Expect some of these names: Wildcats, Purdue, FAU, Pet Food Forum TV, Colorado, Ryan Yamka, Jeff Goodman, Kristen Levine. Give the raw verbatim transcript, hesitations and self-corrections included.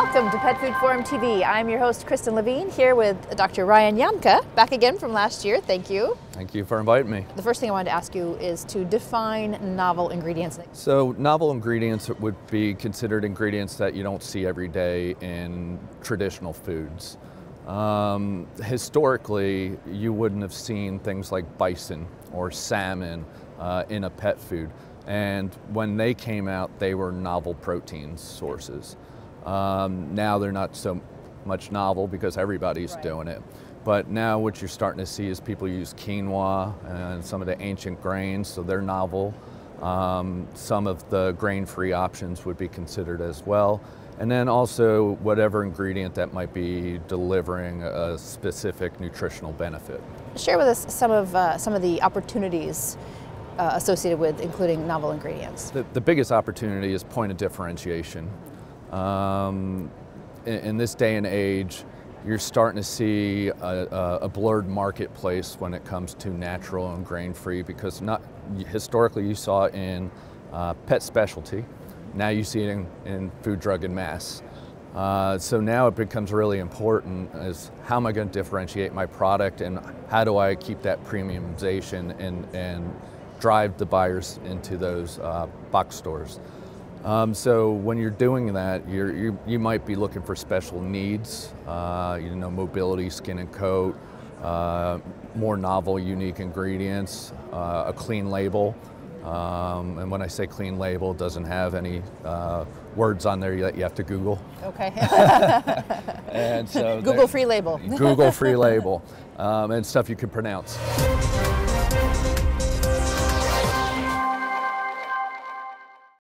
Welcome to Pet Food Forum T V. I'm your host, Kristen Levine, here with Doctor Ryan Yamka, back again from last year. Thank you. Thank you for inviting me. The first thing I wanted to ask you is to define novel ingredients. So novel ingredients would be considered ingredients that you don't see every day in traditional foods. Um, historically, you wouldn't have seen things like bison or salmon uh, in a pet food. And when they came out, they were novel protein sources. Um, now they're not so much novel because everybody's right. doing it. But now what you're starting to see is people use quinoa and some of the ancient grains, so they're novel. Um, some of the grain-free options would be considered as well. And then also whatever ingredient that might be delivering a specific nutritional benefit. Share with us some of, uh, some of the opportunities uh, associated with including novel ingredients. The, the biggest opportunity is point of differentiation. Um, in, in this day and age, you're starting to see a, a blurred marketplace when it comes to natural and grain-free, because not historically you saw it in uh, pet specialty. Now you see it in, in food, drug, and mass. Uh, so now it becomes really important is how am I going to differentiate my product, and how do I keep that premiumization and, and drive the buyers into those uh, box stores. Um, so when you're doing that, you're, you, you might be looking for special needs, uh, you know, mobility, skin and coat, uh, more novel, unique ingredients, uh, a clean label. Um, and when I say clean label, it doesn't have any uh, words on there that you have to Google. Okay. And so Google free label. Google free label, um, and stuff you can pronounce.